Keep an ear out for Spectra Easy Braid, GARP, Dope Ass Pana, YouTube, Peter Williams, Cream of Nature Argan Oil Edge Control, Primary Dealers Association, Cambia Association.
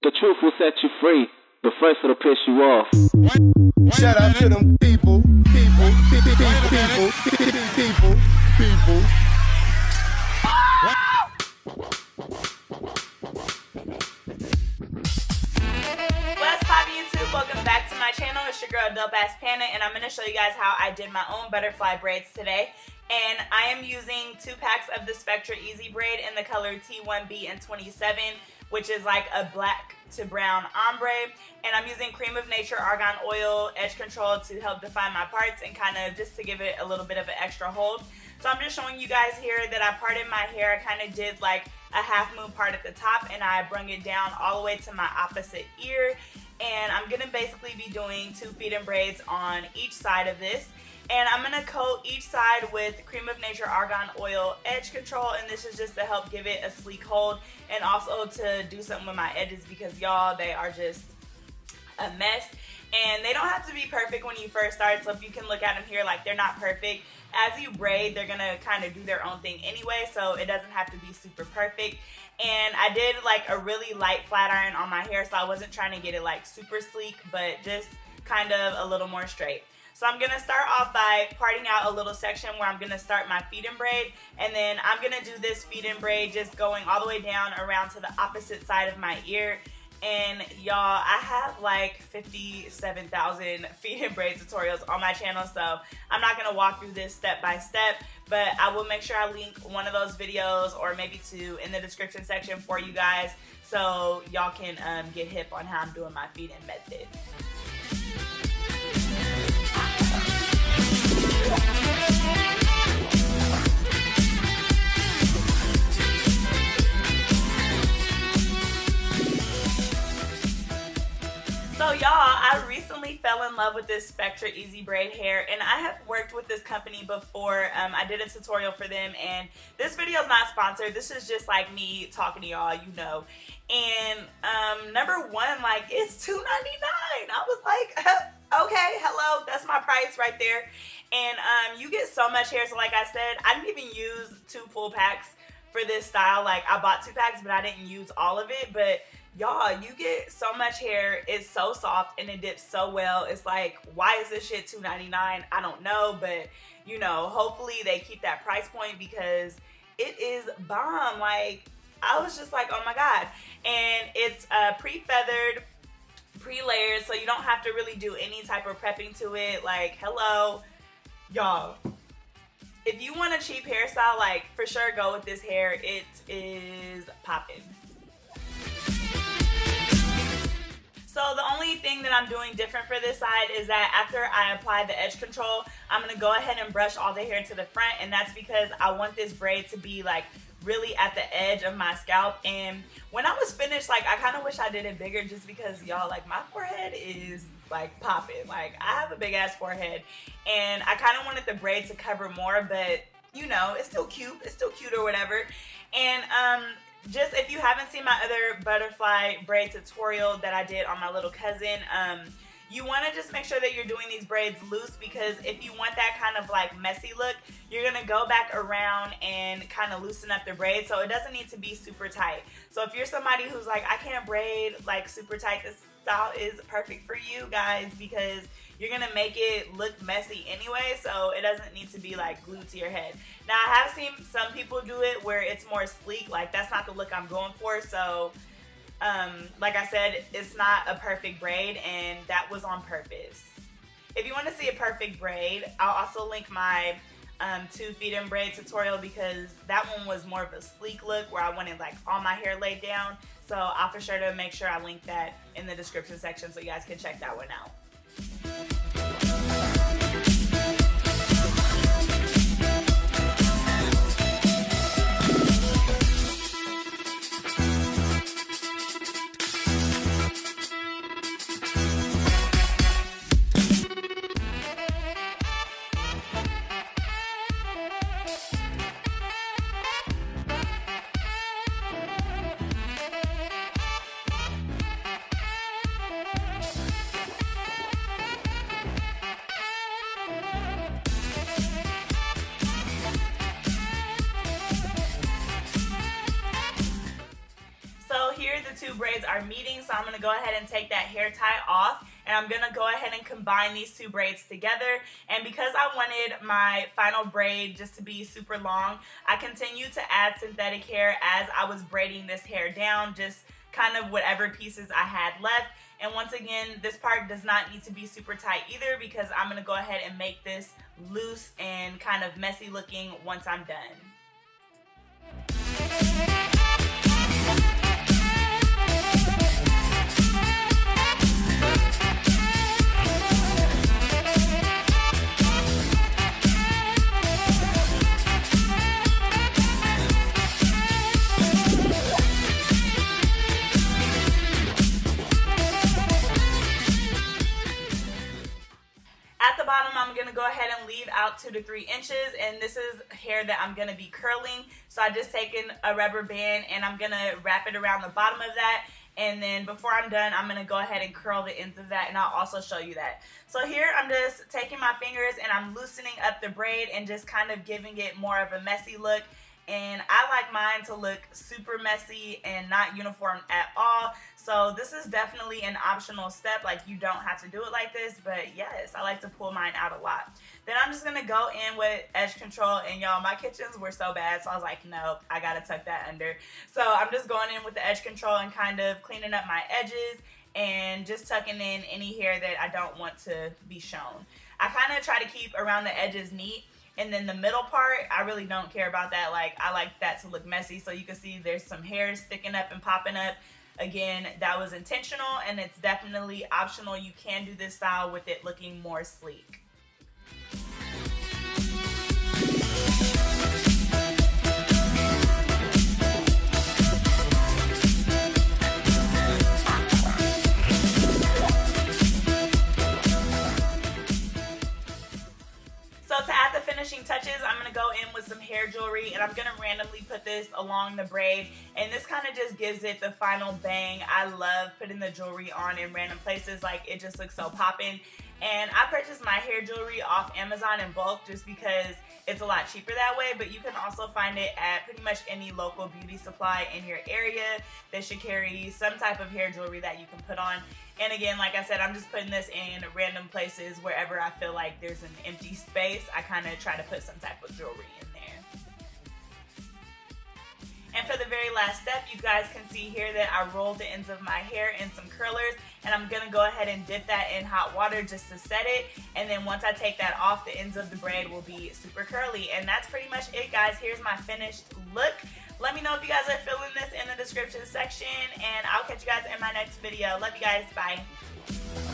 The truth will set you free, but first it'll piss you off. Shout out to them people. What's poppin' YouTube? Welcome back to my channel. It's your girl Dope Ass Pana, and I'm gonna show you guys how I did my own butterfly braids today. And I am using 2 packs of the Spectra Easy Braid in the color T1B and 27, which is like a black to brown ombre. And I'm using Cream of Nature Argan Oil Edge Control to help define my parts and kind of just to give it a little bit of an extra hold. So I'm just showing you guys here that I parted my hair. I kind of did like a half moon part at the top and I brung it down all the way to my opposite ear. And I'm gonna basically be doing 2 feed-in braids on each side of this. And I'm gonna coat each side with Cream of Nature Argan Oil Edge Control, and this is just to help give it a sleek hold and also to do something with my edges because y'all, they are just a mess. And they don't have to be perfect when you first start, so if you can look at them here, like they're not perfect. As you braid, they're gonna kind of do their own thing anyway, so it doesn't have to be super perfect. And I did like a really light flat iron on my hair, so I wasn't trying to get it like super sleek, but just kind of a little more straight. So I'm gonna start off by parting out a little section where I'm gonna start my feed-in braid, and then I'm gonna do this feed-in braid just going all the way down around to the opposite side of my ear. And y'all, I have like 57,000 feed-in braid tutorials on my channel, so I'm not gonna walk through this step by step, but I will make sure I link one of those videos or maybe 2 in the description section for you guys, so y'all can get hip on how I'm doing my feed-in method. So y'all, I recently fell in love with this Spectra Easy Braid hair, and I have worked with this company before. I did a tutorial for them, and this video is not sponsored. This is just like me talking to y'all, you know. And number one, like, it's $2.99. I was like, okay, hello, that's my price right there. And you get so much hair. So like I said, I didn't even use 2 full packs for this style. Like, I bought 2 packs, but I didn't use all of it. But y'all, you get so much hair. It's so soft and it dips so well. It's like, why is this shit $2.99? I don't know, but you know, hopefully they keep that price point because it is bomb. Like, I was just like, oh my god. And it's pre-feathered, pre-layered, so you don't have to really do any type of prepping to it. Like, hello, y'all. If you want a cheap hairstyle, like, for sure go with this hair. It is popping. So the only thing that I'm doing different for this side is that after I apply the edge control, I'm gonna go ahead and brush all the hair to the front, and that's because I want this braid to be like really at the edge of my scalp. And when I was finished, like, I kind of wish I did it bigger just because y'all, like, my forehead is like popping. Like, I have a big ass forehead and I kind of wanted the braid to cover more, but you know, it's still cute. It's still cute or whatever. And just if you haven't seen my other butterfly braid tutorial that I did on my little cousin, you want to just make sure that you're doing these braids loose because if you want that kind of like messy look, you're going to go back around and kind of loosen up the braid, so it doesn't need to be super tight. So if you're somebody who's like, I can't braid like super tight, this style is perfect for you guys because you're going to make it look messy anyway, so it doesn't need to be like glued to your head. Now, I have seen some people do it where it's more sleek. Like, that's not the look I'm going for, so like I said, it's not a perfect braid, and that was on purpose. If you want to see a perfect braid, I'll also link my 2 feed-in braid tutorial because that one was more of a sleek look where I wanted like all my hair laid down. So I'll for sure to make sure I link that in the description section so you guys can check that one out. two braids are meeting, so I'm going to go ahead and take that hair tie off, and I'm going to go ahead and combine these two braids together. And because I wanted my final braid just to be super long, I continued to add synthetic hair as I was braiding this hair down, just kind of whatever pieces I had left. And once again, this part does not need to be super tight either, because I'm going to go ahead and make this loose and kind of messy looking once I'm done. I'm gonna go ahead and leave out 2 to 3 inches, and this is hair that I'm gonna be curling, so I just taken a rubber band and I'm gonna wrap it around the bottom of that, and then before I'm done I'm gonna go ahead and curl the ends of that, and I'll also show you that. So here I'm just taking my fingers and I'm loosening up the braid and just kind of giving it more of a messy look. And I like mine to look super messy and not uniform at all. So this is definitely an optional step. Like, you don't have to do it like this, but yes, I like to pull mine out a lot. Then I'm just gonna go in with edge control, and y'all, my kitchens were so bad, so I was like, nope, I gotta tuck that under. So I'm just going in with the edge control and kind of cleaning up my edges and just tucking in any hair that I don't want to be shown. I kinda try to keep around the edges neat. And then the middle part, I really don't care about that. Like, I like that to look messy. So you can see there's some hairs sticking up and popping up. Again, that was intentional, and it's definitely optional. You can do this style with it looking more sleek. Touches, I'm gonna go in with some hair jewelry, and I'm gonna randomly put this along the braid, and this kind of just gives it the final bang. I love putting the jewelry on in random places, like, it just looks so poppin'. And I purchased my hair jewelry off Amazon in bulk just because it's a lot cheaper that way, but you can also find it at pretty much any local beauty supply in your area that should carry some type of hair jewelry that you can put on. And again, like I said, I'm just putting this in random places wherever I feel like there's an empty space. I kind of try to put some type of jewelry in there. And for the very last step, you guys can see here that I rolled the ends of my hair in some curlers, and I'm gonna go ahead and dip that in hot water just to set it. And then once I take that off, the ends of the braid will be super curly. And that's pretty much it, guys. Here's my finished look. Let me know if you guys are feeling this in the description section, and I'll catch you guys in my next video. Love you guys. Bye.